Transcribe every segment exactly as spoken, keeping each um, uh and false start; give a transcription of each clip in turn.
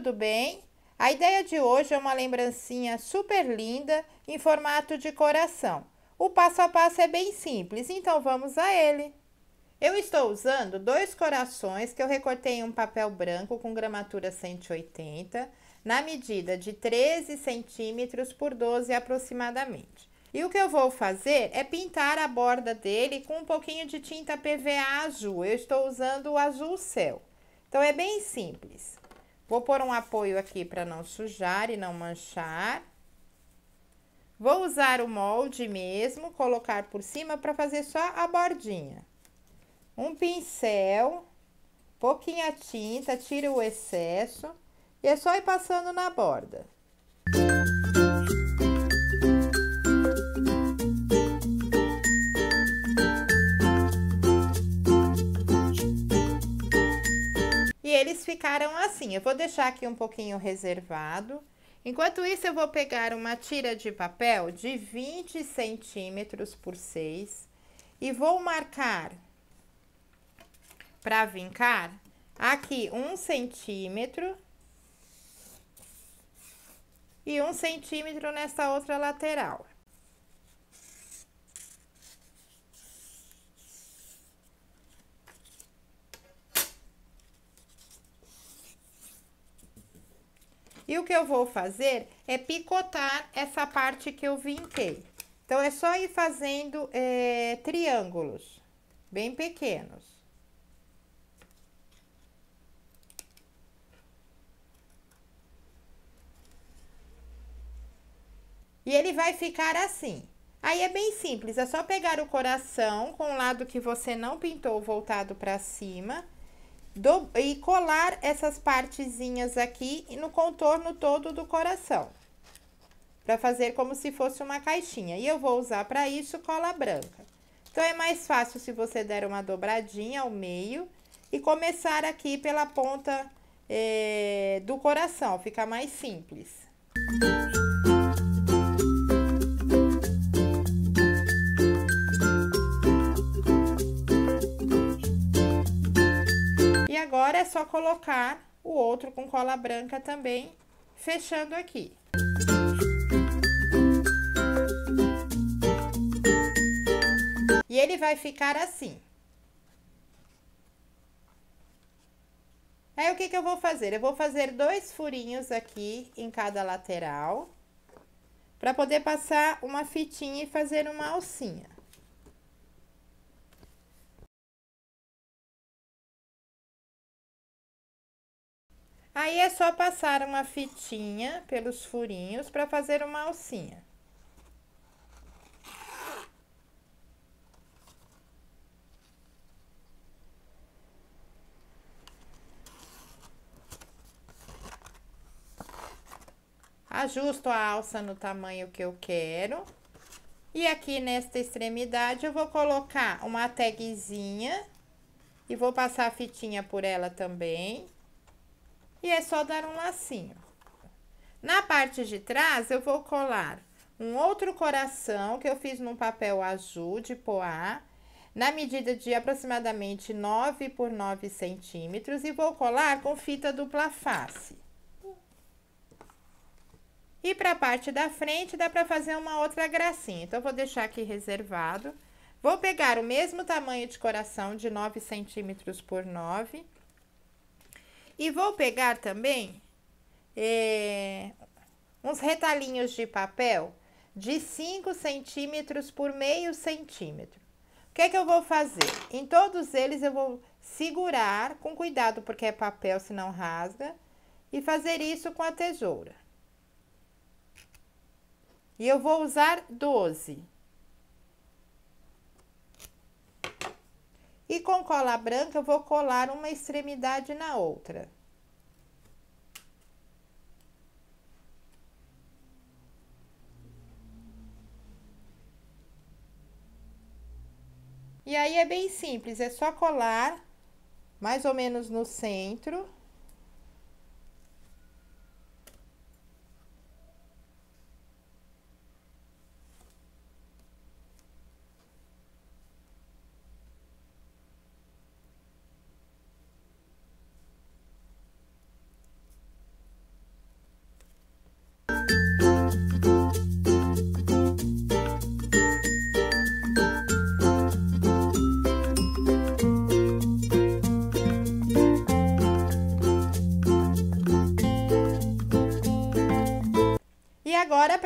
tudo bem? A ideia de hoje é uma lembrancinha super linda em formato de coração. O passo a passo é bem simples, então vamos a ele. Eu estou usando dois corações que eu recortei em um papel branco com gramatura cento e oitenta, na medida de treze centímetros por doze aproximadamente. E o que eu vou fazer é pintar a borda dele com um pouquinho de tinta P V A azul. Eu estou usando o azul céu. Então, é bem simples. Vou pôr um apoio aqui para não sujar e não manchar. Vou usar o molde mesmo, colocar por cima para fazer só a bordinha. Um pincel, pouquinha tinta, tira o excesso e é só ir passando na borda. Eles ficaram assim. Eu vou deixar aqui um pouquinho reservado. Enquanto isso, eu vou pegar uma tira de papel de vinte centímetros por seis e vou marcar para vincar aqui um centímetro e um centímetro nessa outra lateral. E o que eu vou fazer é picotar essa parte que eu vinquei. Então, é só ir fazendo é, triângulos bem pequenos. E ele vai ficar assim. Aí é bem simples, é só pegar o coração com o lado que você não pintou voltado para cima. Do, e colar essas partezinhas aqui no contorno todo do coração, para fazer como se fosse uma caixinha. E eu vou usar para isso cola branca. Então, é mais fácil se você der uma dobradinha ao meio e começar aqui pela ponta eh, do coração, fica mais simples. Agora é só colocar o outro com cola branca também, fechando aqui. E ele vai ficar assim. Aí, o que que eu vou fazer? Eu vou fazer dois furinhos aqui em cada lateral, para poder passar uma fitinha e fazer uma alcinha. Aí é só passar uma fitinha pelos furinhos para fazer uma alcinha. Ajusto a alça no tamanho que eu quero. E aqui nesta extremidade eu vou colocar uma tagzinha e vou passar a fitinha por ela também. E é só dar um lacinho. Na parte de trás, eu vou colar um outro coração que eu fiz num papel azul de poá, na medida de aproximadamente nove por nove centímetros, e vou colar com fita dupla face. E para a parte da frente, dá para fazer uma outra gracinha. Então, eu vou deixar aqui reservado. Vou pegar o mesmo tamanho de coração, de nove centímetros por nove. E vou pegar também é, uns retalhinhos de papel de cinco centímetros por meio centímetro. O que é que eu vou fazer? Em todos eles eu vou segurar com cuidado, porque é papel, senão rasga, e fazer isso com a tesoura. E eu vou usar doze. E com cola branca, eu vou colar uma extremidade na outra. E aí é bem simples, é só colar mais ou menos no centro.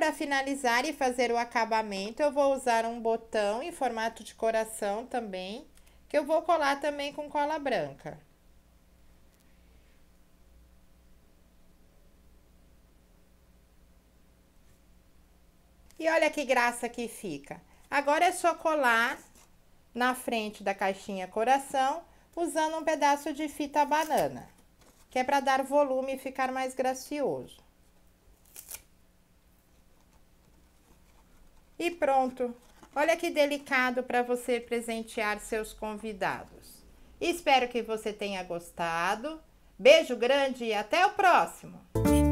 para finalizar e fazer o acabamento, eu vou usar um botão em formato de coração também, que eu vou colar também com cola branca. E olha que graça que fica. Agora é só colar na frente da caixinha coração, usando um pedaço de fita banana, que é para dar volume e ficar mais gracioso. E pronto! Olha que delicado para você presentear seus convidados. Espero que você tenha gostado. Beijo grande e até o próximo!